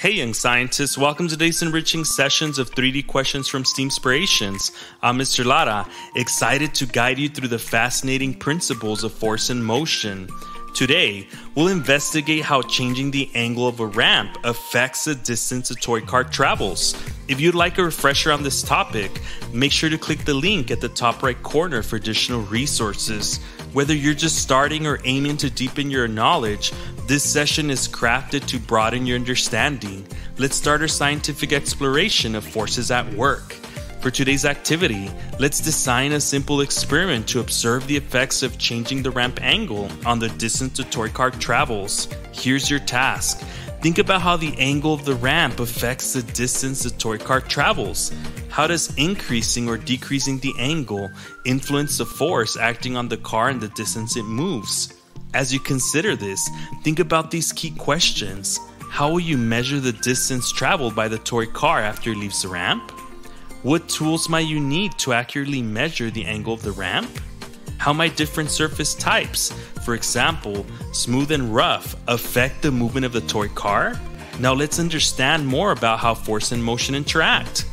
Hey, young scientists. Welcome to today's enriching sessions of 3D questions from Steamspirations. I'm Mr. Lara, excited to guide you through the fascinating principles of force and motion. Today, we'll investigate how changing the angle of a ramp affects the distance a toy car travels. If you'd like a refresher on this topic, make sure to click the link at the top right corner for additional resources. Whether you're just starting or aiming to deepen your knowledge, this session is crafted to broaden your understanding. Let's start our scientific exploration of forces at work. For today's activity, let's design a simple experiment to observe the effects of changing the ramp angle on the distance a toy car travels. Here's your task. Think about how the angle of the ramp affects the distance the toy car travels. How does increasing or decreasing the angle influence the force acting on the car and the distance it moves? As you consider this, think about these key questions. How will you measure the distance traveled by the toy car after it leaves the ramp? What tools might you need to accurately measure the angle of the ramp? How might different surface types, for example, smooth and rough, affect the movement of the toy car? Now let's understand more about how force and motion interact.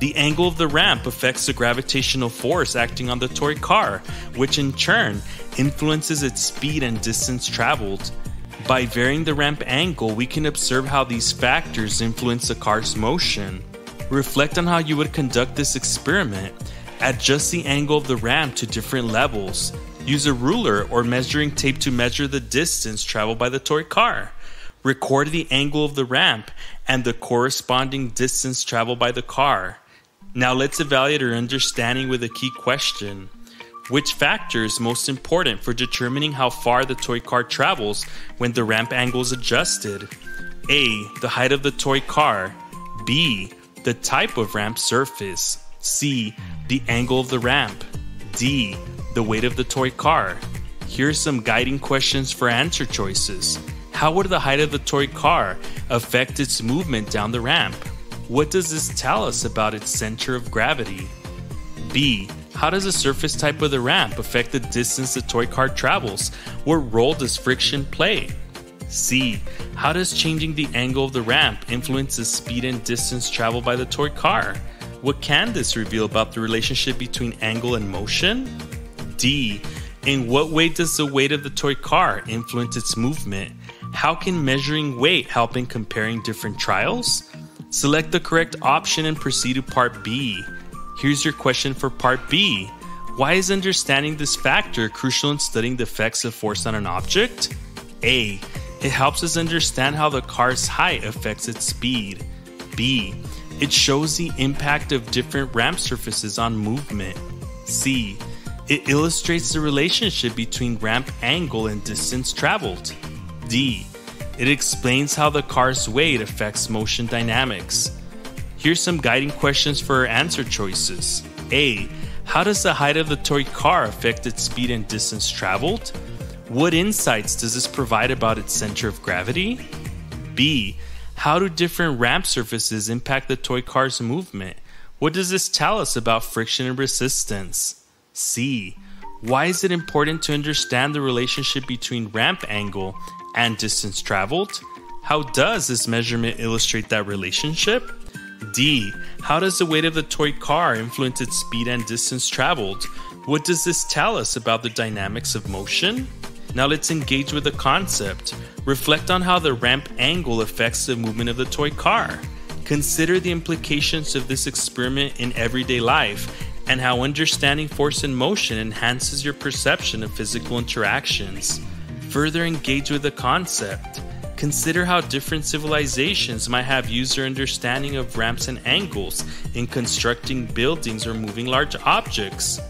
The angle of the ramp affects the gravitational force acting on the toy car, which in turn influences its speed and distance traveled. By varying the ramp angle, we can observe how these factors influence the car's motion. Reflect on how you would conduct this experiment. Adjust the angle of the ramp to different levels. Use a ruler or measuring tape to measure the distance traveled by the toy car. Record the angle of the ramp and the corresponding distance traveled by the car. Now let's evaluate our understanding with a key question. Which factor is most important for determining how far the toy car travels when the ramp angle is adjusted? A. The height of the toy car. B. The type of ramp surface. C. The angle of the ramp. D. The weight of the toy car. Here are some guiding questions for answer choices. How would the height of the toy car affect its movement down the ramp? What does this tell us about its center of gravity? B. How does the surface type of the ramp affect the distance the toy car travels? What role does friction play? C. How does changing the angle of the ramp influence the speed and distance traveled by the toy car? What can this reveal about the relationship between angle and motion? D. In what way does the weight of the toy car influence its movement? How can measuring weight help in comparing different trials? Select the correct option and proceed to Part B. Here's your question for Part B. Why is understanding this factor crucial in studying the effects of force on an object? A. It helps us understand how the car's height affects its speed. B. It shows the impact of different ramp surfaces on movement. C. It illustrates the relationship between ramp angle and distance traveled. D. It explains how the car's weight affects motion dynamics. Here's some guiding questions for our answer choices. A. How does the height of the toy car affect its speed and distance traveled? What insights does this provide about its center of gravity? B. How do different ramp surfaces impact the toy car's movement? What does this tell us about friction and resistance? C. Why is it important to understand the relationship between ramp angle and distance traveled? How does this measurement illustrate that relationship? D. How does the weight of the toy car influence its speed and distance traveled? What does this tell us about the dynamics of motion? Now let's engage with the concept. Reflect on how the ramp angle affects the movement of the toy car. Consider the implications of this experiment in everyday life and how understanding force and motion enhances your perception of physical interactions. Further engage with the concept. Consider how different civilizations might have used their understanding of ramps and angles in constructing buildings or moving large objects.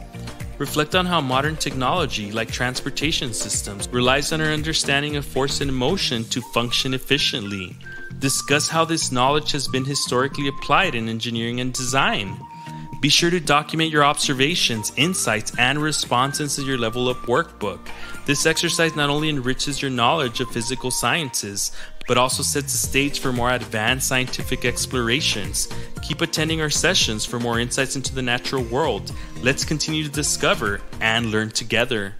Reflect on how modern technology, like transportation systems, relies on our understanding of force and motion to function efficiently. Discuss how this knowledge has been historically applied in engineering and design. Be sure to document your observations, insights, and responses in your Level Up workbook. This exercise not only enriches your knowledge of physical sciences, but also sets the stage for more advanced scientific explorations. Keep attending our sessions for more insights into the natural world. Let's continue to discover and learn together.